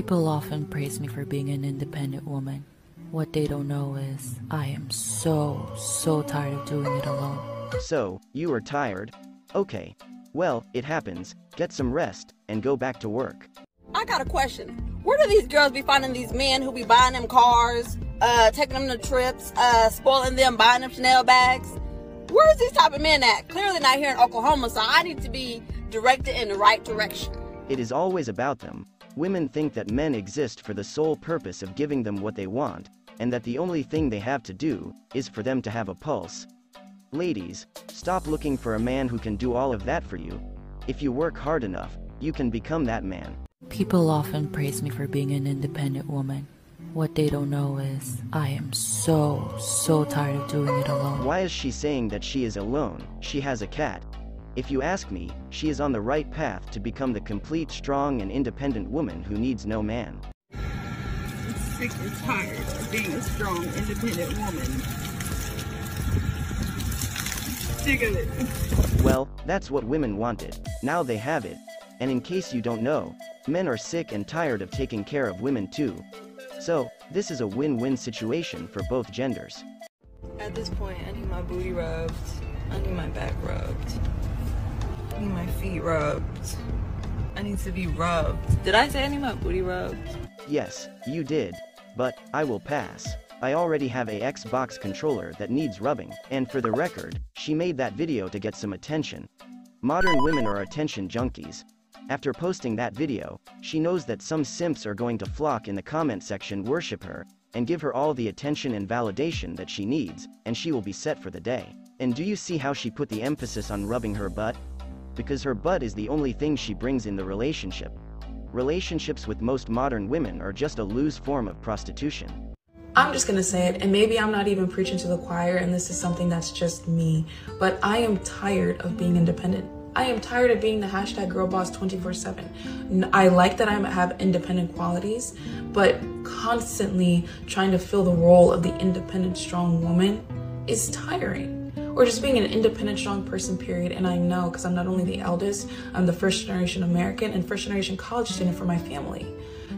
People often praise me for being an independent woman. What they don't know is I am so tired of doing it alone. So, you are tired? Okay. Well, it happens. Get some rest, and go back to work. I got a question. Where do these girls be finding these men who be buying them cars, taking them to trips, spoiling them, buying them Chanel bags? Where's these type of men at? Clearly not here in Oklahoma, so I need to be directed in the right direction. It is always about them. Women think that men exist for the sole purpose of giving them what they want, and that the only thing they have to do is for them to have a pulse. Ladies, stop looking for a man who can do all of that for you. If you work hard enough, you can become that man. People often praise me for being an independent woman. What they don't know is I am so tired of doing it alone. Why is she saying that she is alone? She has a cat. If you ask me, she is on the right path to become the complete, strong, and independent woman who needs no man. I'm sick and tired of being a strong, independent woman. Well, that's what women wanted. Now they have it. And in case you don't know, men are sick and tired of taking care of women too. So, this is a win-win situation for both genders. At this point, I need my booty rubbed. I need my back rubbed. I need my feet rubbed. I need to be rubbed. Did I say I need my booty rubbed? Yes, you did. But, I will pass. I already have a Xbox controller that needs rubbing, and for the record, she made that video to get some attention. Modern women are attention junkies. After posting that video, she knows that some simps are going to flock in the comment section, worship her, and give her all the attention and validation that she needs, and she will be set for the day. And do you see how she put the emphasis on rubbing her butt? Because her butt is the only thing she brings in the relationship. Relationships with most modern women are just a loose form of prostitution. I'm just gonna say it, and maybe I'm not even preaching to the choir, and this is something that's just me, but I am tired of being independent. I am tired of being the #girlboss 24/7. I like that I have independent qualities, but constantly trying to fill the role of the independent strong woman is tiring. Or just being an independent strong person, period. And I know, because I'm not only the eldest, I'm the first generation American and first generation college student for my family.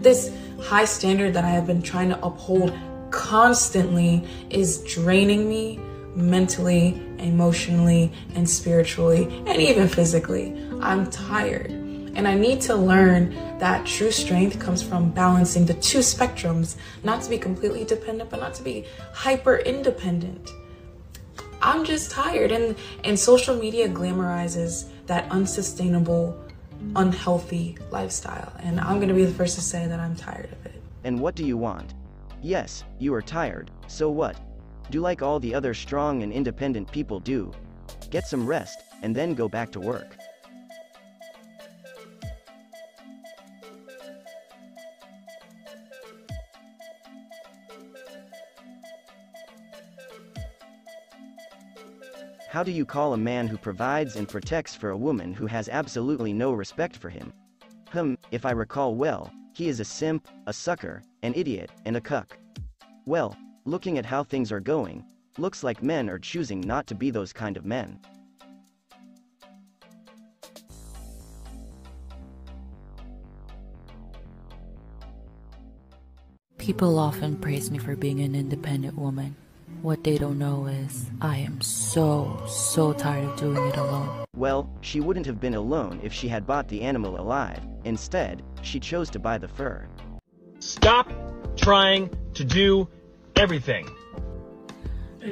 This high standard that I have been trying to uphold constantly is draining me mentally, emotionally, and spiritually, and even physically. I'm tired, and I need to learn that true strength comes from balancing the two spectrums, not to be completely dependent, but not to be hyper independent. I'm just tired, and social media glamorizes that unsustainable, unhealthy lifestyle, and I'm gonna be the first to say that I'm tired of it. And what do you want? Yes, you are tired, so what? Do like all the other strong and independent people do. Get some rest, and then go back to work. How do you call a man who provides and protects for a woman who has absolutely no respect for him? If I recall well, he is a simp, a sucker, an idiot, and a cuck. Well, looking at how things are going, looks like men are choosing not to be those kind of men. People often praise me for being an independent woman. What they don't know is I am so tired of doing it alone. Well, she wouldn't have been alone if she had bought the animal alive. Instead, she chose to buy the fur. Stop trying to do everything.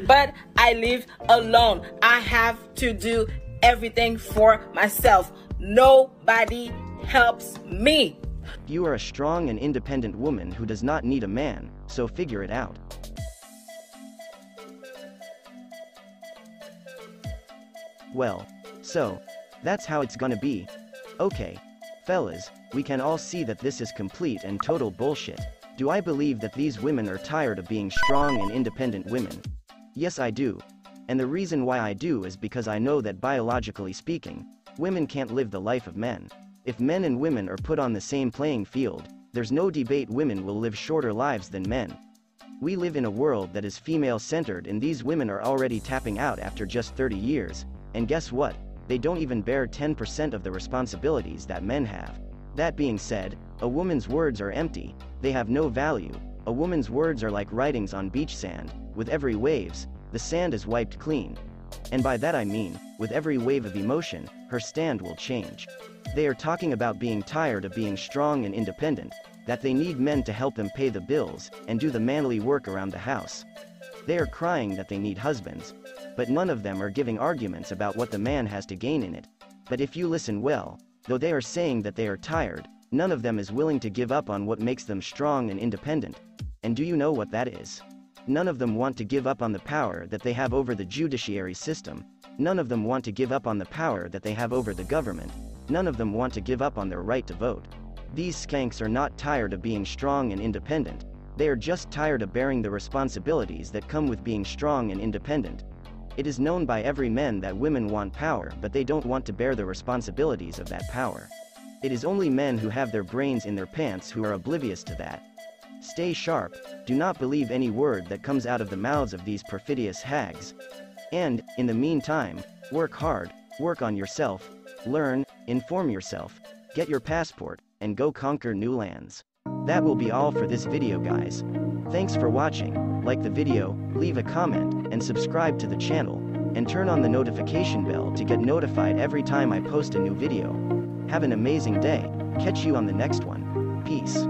But I live alone. I have to do everything for myself. Nobody helps me. You are a strong and independent woman who does not need a man, so figure it out. Well, so, that's how it's gonna be. Okay, fellas, we can all see that this is complete and total bullshit. Do I believe that these women are tired of being strong and independent women? Yes, I do. And the reason why I do is because I know that biologically speaking, women can't live the life of men. If men and women are put on the same playing field, there's no debate women will live shorter lives than men. We live in a world that is female-centered, and these women are already tapping out after just 30 years. And guess what? They don't even bear 10% of the responsibilities that men have. That being said, a woman's words are empty, they have no value. A woman's words are like writings on beach sand. With every waves, the sand is wiped clean. And by that I mean, with every wave of emotion, her stand will change. They are talking about being tired of being strong and independent, that they need men to help them pay the bills and do the manly work around the house. They are crying that they need husbands, but none of them are giving arguments about what the man has to gain in it. But if you listen well, though they are saying that they are tired, none of them is willing to give up on what makes them strong and independent. And do you know what that is? None of them want to give up on the power that they have over the judiciary system. None of them want to give up on the power that they have over the government. None of them want to give up on their right to vote. These skanks are not tired of being strong and independent. They are just tired of bearing the responsibilities that come with being strong and independent. It is known by every man that women want power, but they don't want to bear the responsibilities of that power. It is only men who have their brains in their pants who are oblivious to that. Stay sharp, do not believe any word that comes out of the mouths of these perfidious hags. And, in the meantime, work hard, work on yourself, learn, inform yourself, get your passport, and go conquer new lands. That will be all for this video, guys. Thanks for watching. Like the video, leave a comment, and subscribe to the channel, and turn on the notification bell to get notified every time I post a new video. Have an amazing day, catch you on the next one. Peace.